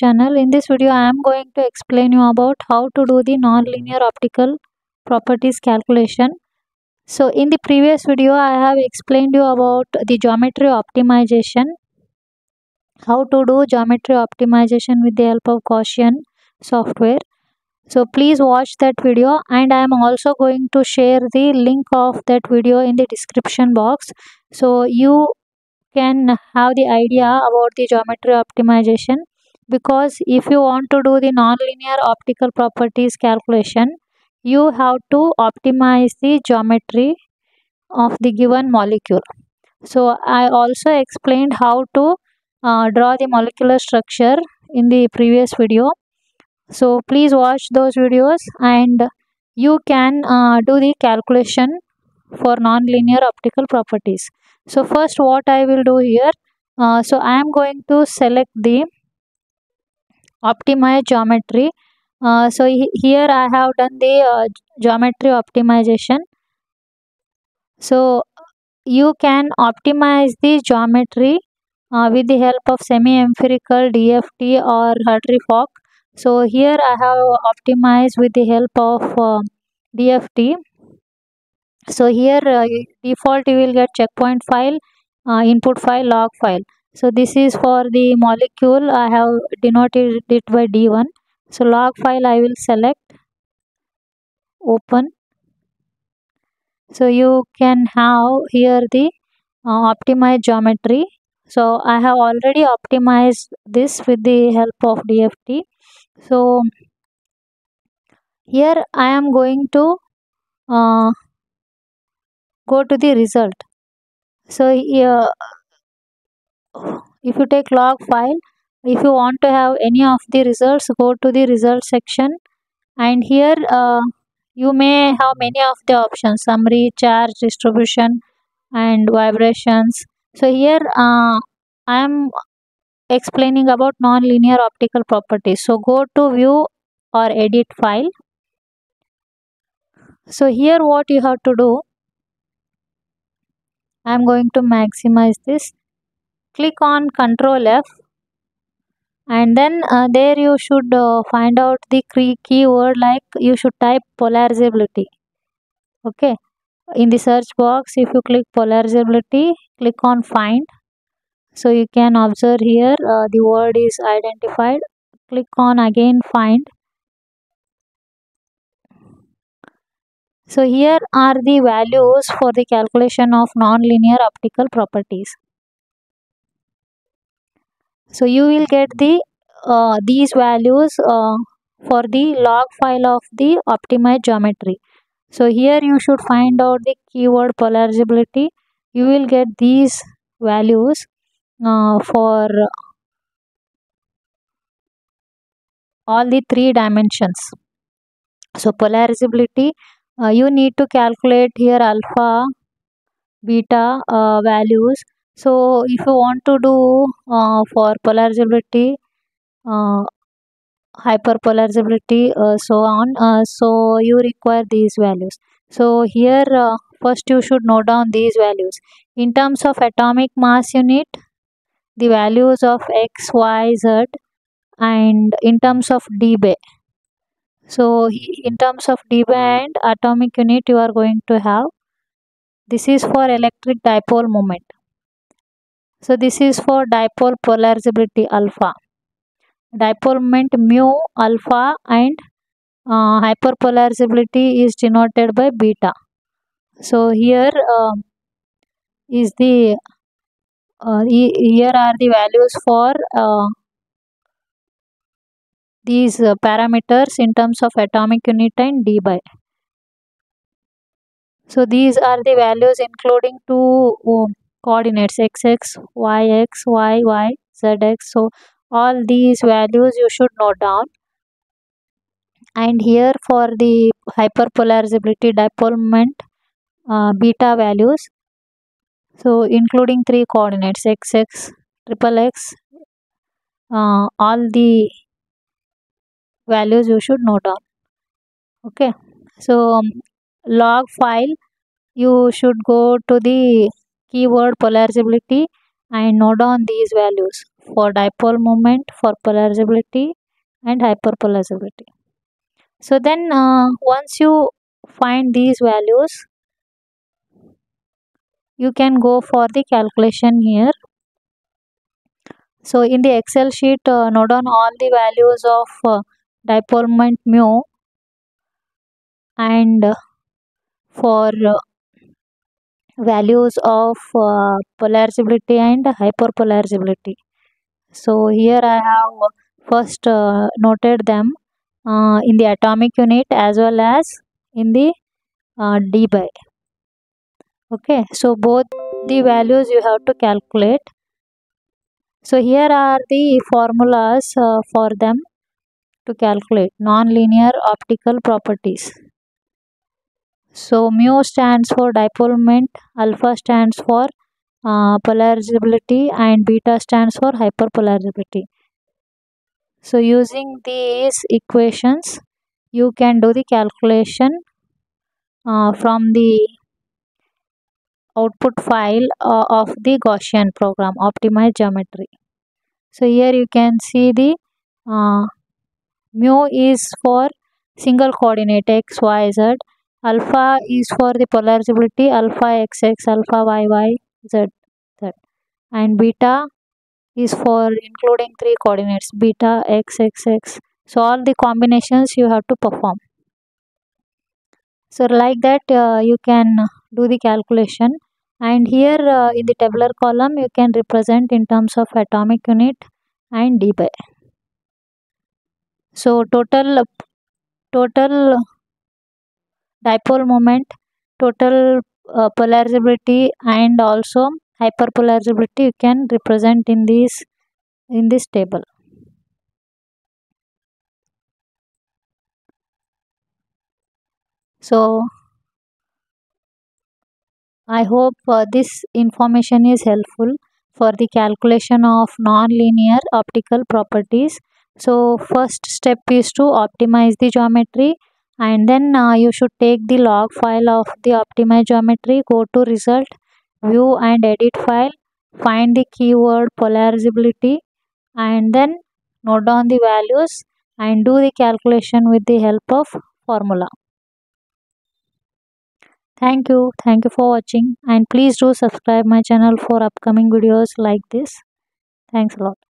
channel. In this video I am going to explain you about how to do the nonlinear optical properties calculation. So in the previous video I have explained you about the geometry optimization, how to do geometry optimization with the help of Gaussian software. So please watch that video, and I am also going to share the link of that video in the description box, so you can have the idea about the geometry optimization. Because if you want to do the nonlinear optical properties calculation, you have to optimize the geometry of the given molecule. So I also explained how to draw the molecular structure in the previous video. So please watch those videos, and you can do the calculation for nonlinear optical properties. So first what I will do here, so I am going to select the optimized geometry. So here I have done the geometry optimization. So you can optimize the geometry with the help of semi-empirical, DFT or Hartree–Fock. So here I have optimized with the help of DFT. So here default you will get checkpoint file, input file, log file. So this is for the molecule, I have denoted it by D1. So log file I will select, open. So you can have here the optimized geometry. So I have already optimized this with the help of DFT. So here I am going to go to the result. So here if you take log file, if you want to have any of the results, go to the result section, and here you may have many of the options: summary, charge distribution and vibrations. So here I am explaining about nonlinear optical properties. So go to view or edit file. So here what you have to do, I am going to maximize this. Click on Ctrl F, and then there you should find out the keyword, like you should type polarizability. Okay, in the search box if you click polarizability, click on find. So you can observe here the word is identified. Click on again find. So here are the values for the calculation of nonlinear optical properties. So you will get the these values for the log file of the optimized geometry. So here you should find out the keyword polarizability. You will get these values for all the 3 dimensions. So polarizability, you need to calculate here alpha, beta values. So if you want to do for polarizability, hyperpolarizability, so on, so you require these values. So here first you should note down these values. In terms of atomic mass unit, the values of X, Y, Z, and in terms of dB. So in terms of dB and atomic unit you are going to have. This is for electric dipole moment. So this is for dipole polarizability alpha. Dipole moment mu alpha, and hyperpolarizability is denoted by beta. So here is the here are the values for these parameters in terms of atomic unit and dB. So these are the values including 2 coordinates, xx, yx, yy, zx. So all these values you should note down. And here for the hyperpolarizability dipole moment, beta values. So including 3 coordinates, xx, xxx, all the values you should note down. Okay, so log file, you should go to the keyword polarizability and note down these values. for dipole moment, for polarizability and hyperpolarizability. So then once you find these values, you can go for the calculation here. So in the Excel sheet, note down all the values of dipole moment mu, and for values of polarizability and hyperpolarizability. So here I have first noted them in the atomic unit as well as in the d by. Okay, so both the values you have to calculate. So here are the formulas for them to calculate nonlinear optical properties. So mu stands for dipole moment, alpha stands for polarizability, and beta stands for hyperpolarizability. So using these equations, you can do the calculation from the output file of the Gaussian program, optimized geometry. So here you can see the mu is for single coordinate x, y, z. Alpha is for the polarizability, alpha xx, alpha yy, z. And beta is for including three coordinates, beta xxx. So all the combinations you have to perform. So like that you can do the calculation. And here in the tabular column you can represent in terms of atomic unit and d by. So total dipole moment, total polarizability and also hyperpolarizability you can represent in this table. So I hope this information is helpful for the calculation of nonlinear optical properties. So first step is to optimize the geometry, and then you should take the log file of the optimized geometry, go to result, view and edit file, find the keyword polarizability, and then note down the values and do the calculation with the help of formula. Thank you for watching, and please do subscribe my channel for upcoming videos like this. Thanks a lot.